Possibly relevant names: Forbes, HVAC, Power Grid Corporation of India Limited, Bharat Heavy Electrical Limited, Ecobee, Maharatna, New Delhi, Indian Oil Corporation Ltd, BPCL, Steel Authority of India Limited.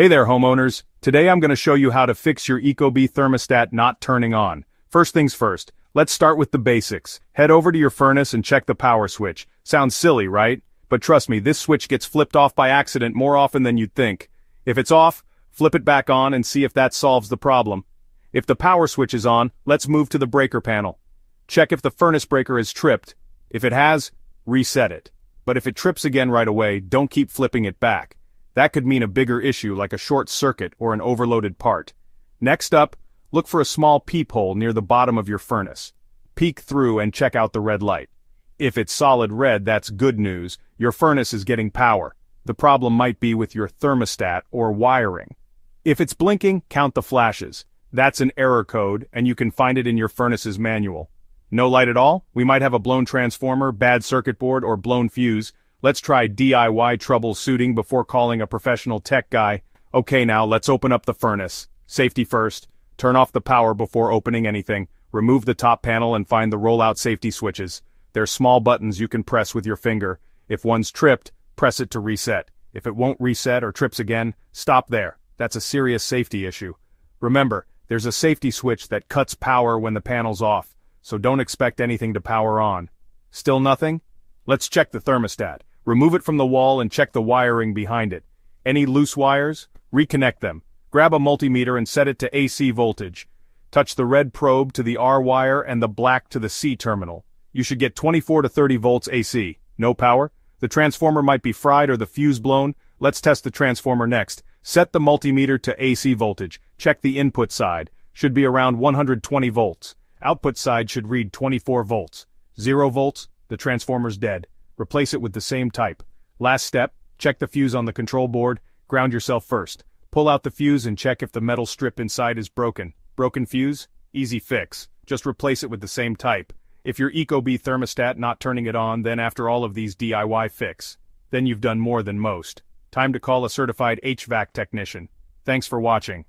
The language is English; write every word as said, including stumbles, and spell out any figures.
Hey there homeowners, today I'm going to show you how to fix your Ecobee thermostat not turning on. First things first, let's start with the basics. Head over to your furnace and check the power switch. Sounds silly, right? But trust me, this switch gets flipped off by accident more often than you'd think. If it's off, flip it back on and see if that solves the problem. If the power switch is on, let's move to the breaker panel. Check if the furnace breaker is tripped. If it has, reset it. But if it trips again right away, don't keep flipping it back. That could mean a bigger issue like a short circuit or an overloaded part. Next up, look for a small peephole near the bottom of your furnace. Peek through and check out the red light. If it's solid red, that's good news, your furnace is getting power. The problem might be with your thermostat or wiring. If it's blinking, count the flashes. That's an error code, and you can find it in your furnace's manual. No light at all? We might have a blown transformer, bad circuit board, or blown fuse. Let's try D I Y troubleshooting before calling a professional tech guy. Okay, now let's open up the furnace. Safety first. Turn off the power before opening anything. Remove the top panel and find the rollout safety switches. They're small buttons you can press with your finger. If one's tripped, press it to reset. If it won't reset or trips again, stop there. That's a serious safety issue. Remember, there's a safety switch that cuts power when the panel's off, so don't expect anything to power on. Still nothing? Let's check the thermostat. Remove it from the wall and check the wiring behind it. Any loose wires? Reconnect them. Grab a multimeter and set it to A C voltage. Touch the red probe to the R wire and the black to the C terminal. You should get twenty-four to thirty volts A C. No power? The transformer might be fried or the fuse blown. Let's test the transformer next. Set the multimeter to A C voltage. Check the input side. Should be around one hundred twenty volts. Output side should read twenty-four volts. Zero volts? The transformer's dead. Replace it with the same type. Last step, check the fuse on the control board. Ground yourself first. Pull out the fuse and check if the metal strip inside is broken. Broken fuse? Easy fix. Just replace it with the same type. If your Ecobee thermostat not turning it on, then after all of these D I Y fix, then you've done more than most. Time to call a certified H V A C technician. Thanks for watching.